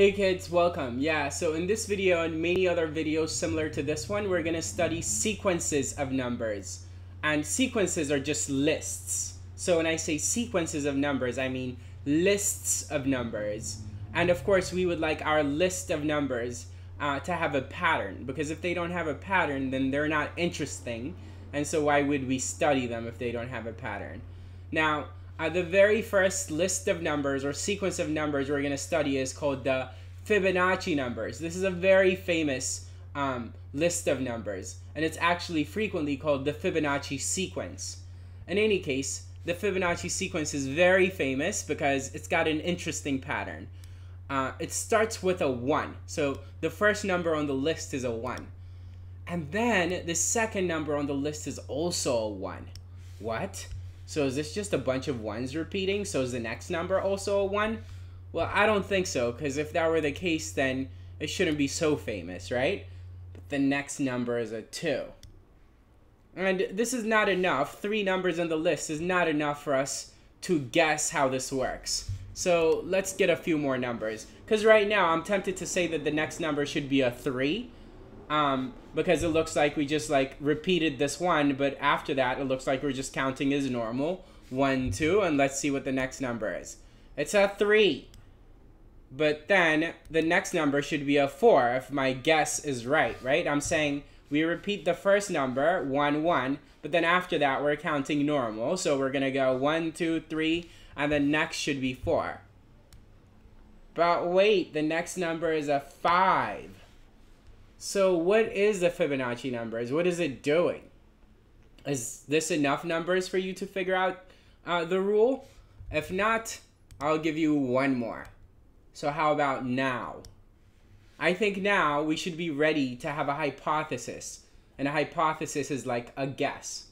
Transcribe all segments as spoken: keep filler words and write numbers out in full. Hey kids, welcome. Yeah, so in this video and many other videos similar to this one, we're gonna study sequences of numbers. And sequences are just lists. So when I say sequences of numbers, I mean lists of numbers. And of course, we would like our list of numbers uh, to have a pattern, because if they don't have a pattern, then they're not interesting. And so why would we study them if they don't have a pattern? Now, Uh, the very first list of numbers or sequence of numbers we're going to study is called the Fibonacci numbers. This is a very famous um, list of numbers, and it's actually frequently called the Fibonacci sequence. In any case, the Fibonacci sequence is very famous because it's got an interesting pattern. Uh, it starts with a one, so the first number on the list is a one. And then the second number on the list is also a one. What? So is this just a bunch of ones repeating? So is the next number also a one? Well, I don't think so, because if that were the case, then it shouldn't be so famous, right? But the next number is a two. And this is not enough. Three numbers on the list is not enough for us to guess how this works. So let's get a few more numbers, because right now I'm tempted to say that the next number should be a three. Um, because it looks like we just like repeated this one, but after that it looks like we're just counting as normal. One, two, and let's see what the next number is. It's a three. But then the next number should be a four if my guess is right, right? I'm saying we repeat the first number, one, one, but then after that we're counting normal. So we're gonna go one, two, three, and the next should be four. But wait, the next number is a five. So what is the Fibonacci numbers? What is it doing? Is this enough numbers for you to figure out uh, the rule? If not, I'll give you one more. So how about now? I think now we should be ready to have a hypothesis. And a hypothesis is like a guess.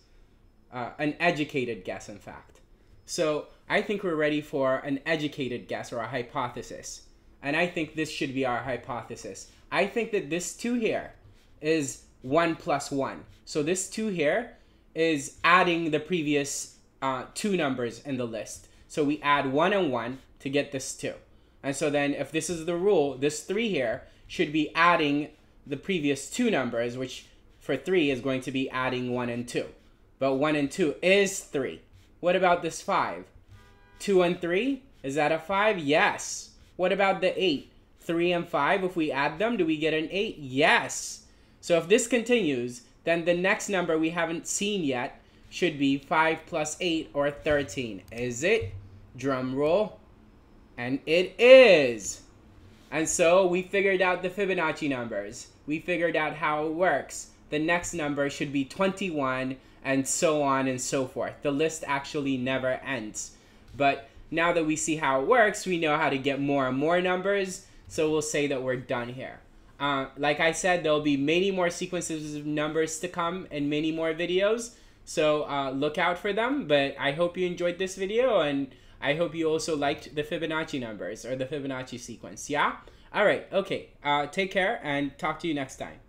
Uh, an educated guess, in fact. So I think we're ready for an educated guess or a hypothesis. And I think this should be our hypothesis. I think that this two here is one plus one. So this two here is adding the previous uh, two numbers in the list. So we add one and one to get this two. And so then if this is the rule, this three here should be adding the previous two numbers, which for three is going to be adding one and two. But one and two is three. What about this five? Two and three, is that a five? Yes. What about the eight? three and five, if we add them, do we get an eight? Yes. So if this continues, then the next number we haven't seen yet should be five plus eight, or thirteen. Is it? Drum roll. And it is. And so we figured out the Fibonacci numbers. We figured out how it works. The next number should be twenty-one, and so on and so forth. The list actually never ends. But now that we see how it works, we know how to get more and more numbers. So we'll say that we're done here. Uh, like I said, there'll be many more sequences of numbers to come and many more videos. So uh, look out for them. But I hope you enjoyed this video, and I hope you also liked the Fibonacci numbers or the Fibonacci sequence. Yeah? All right. Okay. Uh, take care and talk to you next time.